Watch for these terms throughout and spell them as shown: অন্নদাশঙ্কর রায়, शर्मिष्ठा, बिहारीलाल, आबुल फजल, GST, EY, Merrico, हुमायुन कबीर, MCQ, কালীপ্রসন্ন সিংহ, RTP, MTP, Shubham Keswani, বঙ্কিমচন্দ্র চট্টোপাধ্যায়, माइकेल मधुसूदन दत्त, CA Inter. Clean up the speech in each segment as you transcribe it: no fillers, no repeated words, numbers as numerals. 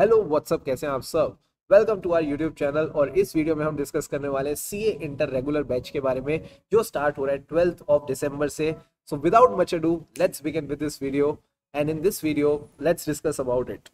Hello what's up, कैसे हैं आप सब। Welcome to our YouTube channel. और इस वीडियो में हम डिस्कस करने वाले हैं सीए इंटर रेगुलर बैच के बारे में जो स्टार्ट हो रहा है 12th of December से। So without much ado let's begin with this video and in this video let's discuss about it.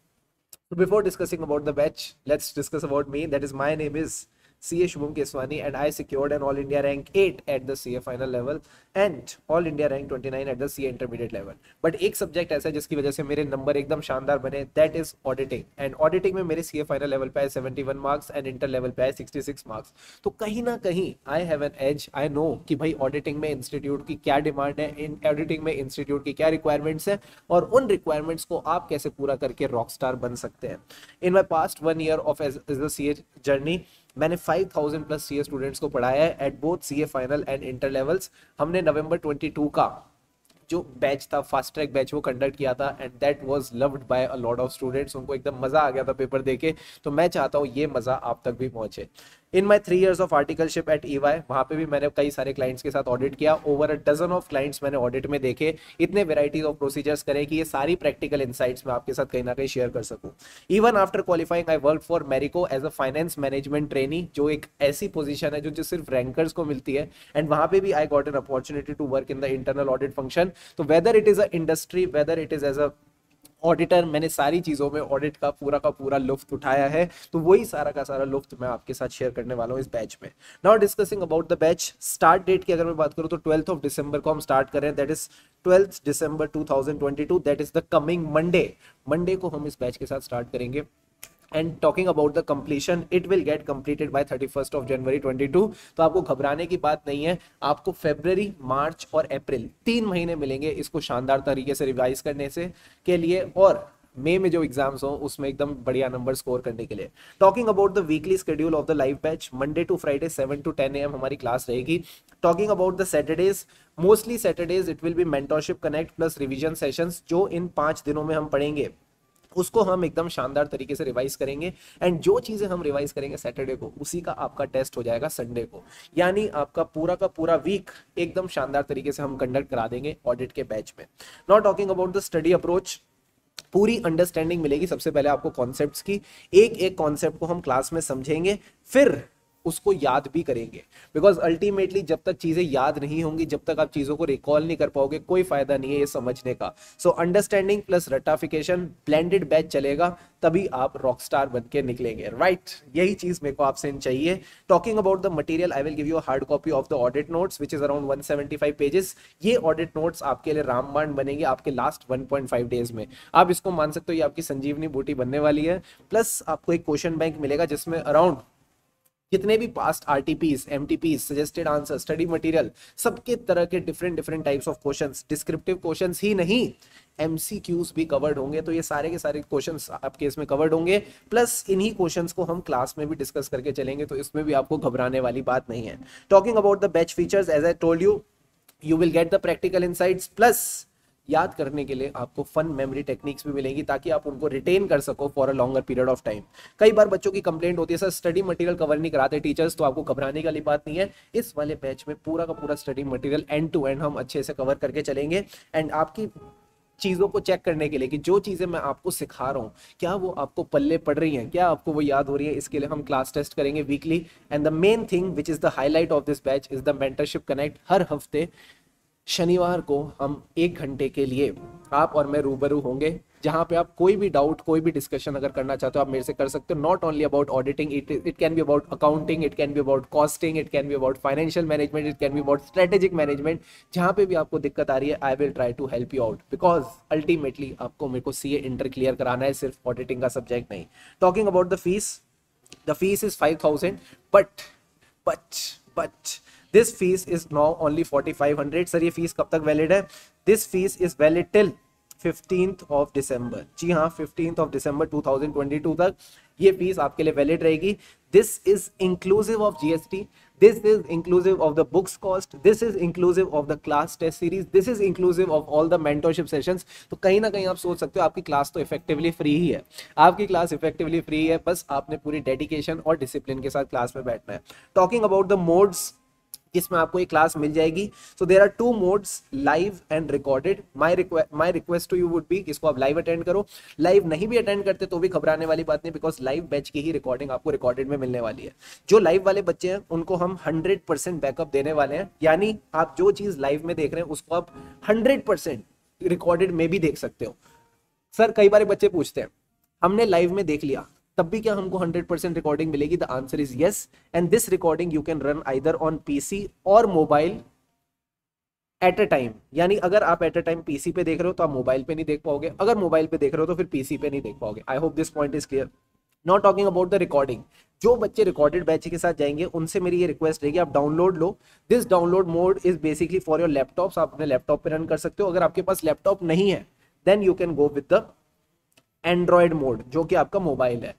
So before discussing about the batch let's discuss about me, that is my name is CA Shubham Keswani and I secured an All India rank 8 at the CA final level and All India rank 29 at the CA intermediate level. But एक subject ऐसा है जिसकी वजह से मेरे number एकदम शानदार बने, that is auditing. And auditing में मेरे CA final level पे आए 71 marks and inter level पे आए 66 marks. तो कहीं ना कहीं I have an edge. I know कि भाई auditing में institute की क्या demand है, in auditing में institute की क्या requirements है और उन requirements को आप कैसे पूरा करके rockstar बन सकते हैं। In my past 1 year of as a CA journey मैंने 5000 प्लस सीए स्टूडेंट्स को पढ़ाया है at both CA final and inter levels. हमने नवंबर 22 का जो बैच था फास्ट ट्रैक बैच वो कंडक्ट किया था and that was loved by a lot of students. उनको एकदम मजा आ गया था पेपर देके। तो मैं चाहता हूँ ये मजा आप तक भी पहुंचे। In my 3 years of articleship at EY वहाँ पे भी मैंने कई सारे क्लाइंट्स के साथ ऑडिट किया। Over a dozen of clients मैंने ऑडिट में देखे, इतने वेराइटीज ऑफ प्रोसीजर्स करें कि ये सारी प्रैक्टिकल इंसाइट्स मैं आपके साथ कहीं ना कहीं शेयर कर सकूं। Even after qualifying I work for Marico as a finance management trainee, जो एक ऐसी पोजीशन है जो सिर्फ रैंकर्स को मिलती है। एंड वहाँ पे भी I got an opportunity to work in the internal audit function. तो whether it is a industry, whether it is as a auditor, मैंने सारी चीज़ों में ऑडिट का पूरा लुफ्त उठाया है। तो वही सारा का सारा लुफ्त मैं आपके साथ शेयर करने वाला हूँ इस बैच में। Now discussing about the batch start date की अगर मैं बात करूँ तो 12th of December को हम स्टार्ट कर रहे हैं, that is 12th December 2022, that is the coming Monday को हम इस बैच के साथ स्टार्ट करेंगे। And talking about the completion, it will get completed by 31st of January 2022। तो आपको घबराने की बात नहीं है। आपको फरवरी, मार्च और अप्रैल 3 महीने मिलेंगे इसको शानदार तरीके से रिवाइज करने से के लिए और मई में जो एग्जाम्स हो उसमें एकदम बढ़िया नंबर स्कोर करने के लिए। Talking about the weekly schedule of the live batch, Monday to Friday 7 to 10 AM हमारी क्लास रहेगी। Talking about the Saturdays, mostly Saturdays it will be mentorship connect plus revision sessions. जो इन 5 दिनों में हम पढ़ेंगे उसको हम एकदम शानदार तरीके से रिवाइज करेंगे। एंड जो चीज़ें हम रिवाइज करेंगे सैटरडे को उसी का आपका टेस्ट हो जाएगा संडे को, यानी आपका पूरा का पूरा वीक एकदम शानदार तरीके से हम कंडक्ट करा देंगे ऑडिट के बैच में। Not talking about the study approach, पूरी अंडरस्टैंडिंग मिलेगी सबसे पहले आपको कॉन्सेप्ट्स की। एक एक कॉन्सेप्ट को हम क्लास में समझेंगे फिर उसको याद भी करेंगे, बिकॉज अल्टीमेटली जब तक चीज़ें याद नहीं होंगी, जब तक आप चीज़ों को रिकॉल नहीं कर पाओगे, कोई फायदा नहीं है ये समझने का। सो अंडरस्टैंडिंग प्लस रटाफिकेशन ब्लेंडेड बैच चलेगा, तभी आप रॉकस्टार बन के निकलेंगे, राइट? यही चीज़ मेरे को आपसे चाहिए। Talking about the material, I will give you hard copy of the audit notes which is around 175 pages. ये ऑडिट नोट्स आपके लिए रामबाण बनेंगे आपके लास्ट 1.5 डेज में। आप इसको मान सकते हो ये आपकी संजीवनी बूटी बनने वाली है। प्लस आपको एक क्वेश्चन बैंक मिलेगा जिसमें अराउंड जितने भी past RTPs, MTPs, suggested answer, study material, सबके तरह के different types of questions, descriptive questions ही नहीं एमसीक्यूज भी कवर्ड होंगे। तो ये सारे के सारे क्वेश्चंस आपके इसमें कवर्ड होंगे। प्लस इन्हीं क्वेश्चंस को हम क्लास में भी डिस्कस करके चलेंगे, तो इसमें भी आपको घबराने वाली बात नहीं है। Talking about the batch features, as I told you, you will get the practical insights plus याद करने के लिए आपको फन मेमोरी टेक्निक्स भी मिलेंगी ताकि आप उनको रिटेन कर सको for a longer period of time. कई बार बच्चों की कंप्लेंट होती है, सर स्टडी मटेरियल कवर नहीं कराते टीचर्स। तो आपको घबराने वाली बात नहीं है, इस वाले बैच में पूरा का पूरा study material end to end हम अच्छे से कवर करके चलेंगे। एंड आपकी चीज़ों को चेक करने के लिए कि जो चीज़ें मैं आपको सिखा रहा हूँ क्या वो आपको पल्ले पड़ रही हैं, क्या आपको वो याद हो रही है, इसके लिए हम क्लास टेस्ट करेंगे weekly. And the main thing which is the highlight of this batch is the mentorship connect. हर हफ्ते शनिवार को हम 1 घंटे के लिए आप और मैं रूबरू होंगे, जहाँ पे आप कोई भी डाउट, कोई भी डिस्कशन अगर करना चाहते हो आप मेरे से कर सकते हो। Not only about auditing, it can be about accounting, it can be about costing, it can be about financial management, it can be about strategic management. जहाँ पे भी आपको दिक्कत आ रही है I will try to help you out, because ultimately आपको मेरे को CA इंटर क्लियर कराना है, सिर्फ ऑडिटिंग का सब्जेक्ट नहीं। Talking about the fees, the fees is 5000 but This fees is now only 4500. Sir ये फीस कब तक वैलिड है? This fees is valid till 15th of December. जी हाँ, 15th of December 2022 तक ये फीस आपके लिए वैलिड रहेगी। This is inclusive of GST. This is inclusive of the books cost. This is inclusive of the class test series. This is inclusive of all the mentorship sessions. तो कहीं ना कहीं आप सोच सकते हो आपकी क्लास तो इफेक्टिवली फ्री ही है, आपकी क्लास इफेक्टिवली फ्री है, बस आपने पूरी डेडिकेशन और डिसिप्लिन के साथ क्लास में बैठना है। टॉकिंग अबाउट द मोड्स, इसमें आपको ये क्लास मिल जाएगी। So there are two modes, live and recorded. My request to you would be इसको आप लाइव अटेंड करो। लाइव नहीं भी अटेंड करते तो भी घबराने वाली बात नहीं, बिकॉज लाइव बैच की ही रिकॉर्डिंग आपको रिकॉर्डेड में मिलने वाली है। जो लाइव वाले बच्चे हैं उनको हम 100% बैकअप देने वाले हैं, यानी आप जो चीज लाइव में देख रहे हैं उसको आप 100% रिकॉर्डेड में भी देख सकते हो। सर कई बार बच्चे पूछते हैं हमने लाइव में देख लिया तब भी क्या हमको 100% रिकॉर्डिंग मिलेगी? The answer is yes, and this recording you can run either on PC और मोबाइल एट अ टाइम। यानी अगर आप एट अ टाइम पीसी पे देख रहे हो तो आप मोबाइल पे नहीं देख पाओगे, अगर मोबाइल पे देख रहे हो तो फिर पीसी पे नहीं देख पाओगे। I hope this point is clear. Not talking about the recording, जो बच्चे रिकॉर्डेड बैच के साथ जाएंगे उनसे मेरी ये रिक्वेस्ट रहेगी आप डाउनलोड लो। This download mode is basically for your laptop, आप अपने लैपटॉप पे रन कर सकते हो। अगर आपके पास लैपटॉप नहीं है then you can go with the Android mode जो कि आपका मोबाइल है।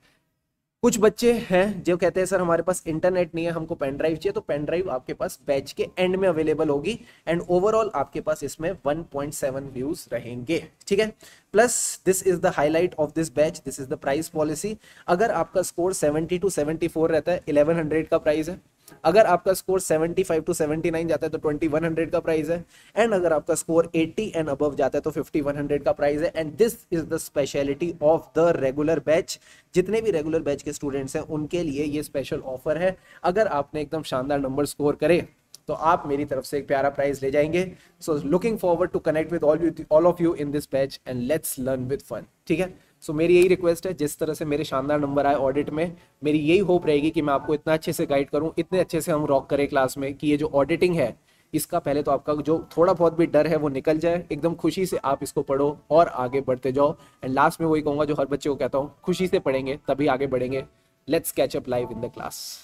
कुछ बच्चे हैं जो कहते हैं सर हमारे पास इंटरनेट नहीं है, हमको पेन ड्राइव चाहिए, तो पेन ड्राइव आपके पास बैच के एंड में अवेलेबल होगी। एंड ओवरऑल आपके पास इसमें 1.7 व्यूज रहेंगे, ठीक है। Plus this is the highlight of this batch, this is the price policy. अगर आपका स्कोर 70 to 74 रहता है 1100 का प्राइस है। अगर आपका स्कोर 75 to 79 जाता है तो 2100 का प्राइस है। एंड अगर आपका स्कोर 80 एंड अबव जाता है तो 5100 का प्राइस है। And this is the speciality of the regular batch. जितने भी रेगुलर बैच के स्टूडेंट्स हैं उनके लिए ये स्पेशल ऑफर है। अगर आपने एकदम शानदार नंबर स्कोर करे तो आप मेरी तरफ से एक प्यारा प्राइज ले जाएंगे। So looking forward to connect with all of you in this batch and let's learn with fun, ठीक है। सो मेरी यही रिक्वेस्ट है, जिस तरह से मेरे शानदार नंबर आए ऑडिट में, मेरी यही होप रहेगी कि मैं आपको इतना अच्छे से गाइड करूं, इतने अच्छे से हम रॉक करें क्लास में कि ये जो ऑडिटिंग है इसका पहले तो आपका जो थोड़ा बहुत भी डर है वो निकल जाए। एकदम खुशी से आप इसको पढ़ो और आगे बढ़ते जाओ। एंड लास्ट में वही कहूँगा जो हर बच्चे को कहता हूँ, खुशी से पढ़ेंगे तभी आगे बढ़ेंगे। Let's catch up live in the class.